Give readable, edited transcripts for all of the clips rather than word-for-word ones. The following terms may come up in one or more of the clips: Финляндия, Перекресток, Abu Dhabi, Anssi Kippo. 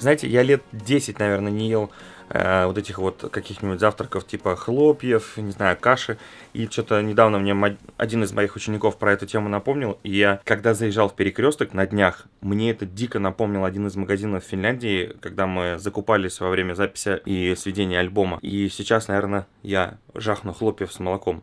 Знаете, я лет 10, наверное, не ел вот этих вот каких-нибудь завтраков типа хлопьев, не знаю, каши. И что-то недавно мне один из моих учеников про эту тему напомнил. И я, когда заезжал в Перекресток на днях, мне это дико напомнил один из магазинов в Финляндии, когда мы закупались во время записи и сведения альбома. И сейчас, наверное, я жахну хлопьев с молоком.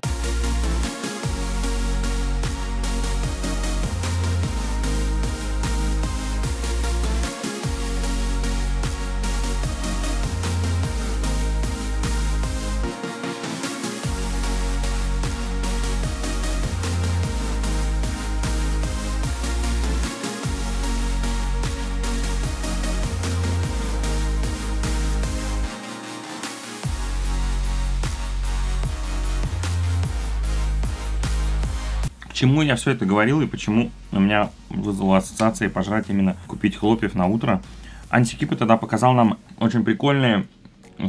Почему я все это говорил и почему у меня вызвала ассоциация пожрать именно купить хлопьев на утро? Антикипа тогда показал нам очень прикольные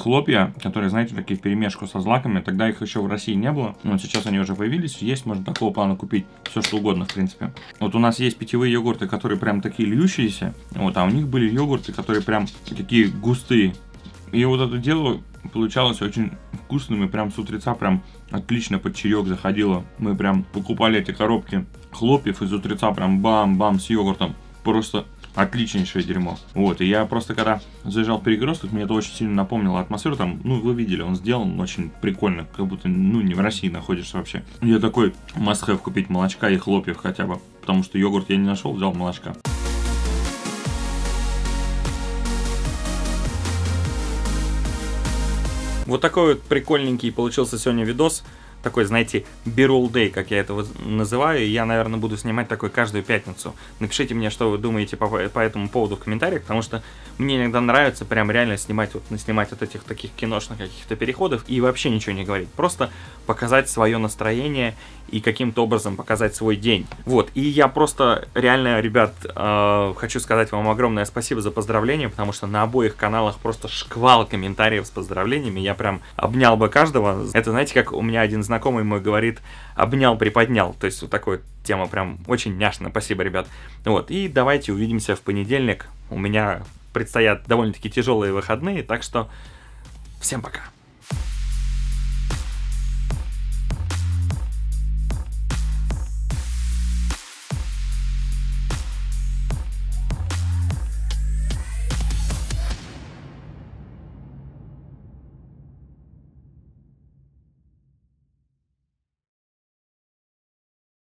хлопья, которые, знаете, такие вперемешку со злаками. Тогда их еще в России не было, но сейчас они уже появились. Есть, можно такого плана купить все что угодно, в принципе. Вот у нас есть питьевые йогурты, которые прям такие льющиеся, вот, а у них были йогурты, которые прям такие густые. И вот это дело получалось очень вкусным, и прям с утреца прям отлично под чаек заходило. Мы прям покупали эти коробки хлопьев, из утреца прям бам-бам с йогуртом. Просто отличнейшее дерьмо. Вот, и я просто когда заезжал в Перекресток, мне это очень сильно напомнило атмосферу. Там, ну, вы видели, он сделан очень прикольно, как будто, ну, не в России находишься вообще. Я такой, must have купить молочка и хлопьев хотя бы, потому что йогурт я не нашел, взял молочка. Вот такой вот прикольненький получился сегодня видос, такой, знаете, beer all day, как я это называю, и я, наверное, буду снимать такой каждую пятницу. Напишите мне, что вы думаете по этому поводу в комментариях, потому что мне иногда нравится прям реально снимать, вот, наснимать вот этих таких киношных каких-то переходов и вообще ничего не говорить, просто показать свое настроение и каким-то образом показать свой день. Вот, и я просто реально, ребят, хочу сказать вам огромное спасибо за поздравления, потому что на обоих каналах просто шквал комментариев с поздравлениями, я прям обнял бы каждого. Это, знаете, как у меня один знакомый мой говорит, обнял, приподнял, то есть вот такая тема прям очень няшная, спасибо, ребят. Вот, и давайте увидимся в понедельник, у меня предстоят довольно-таки тяжелые выходные, так что всем пока.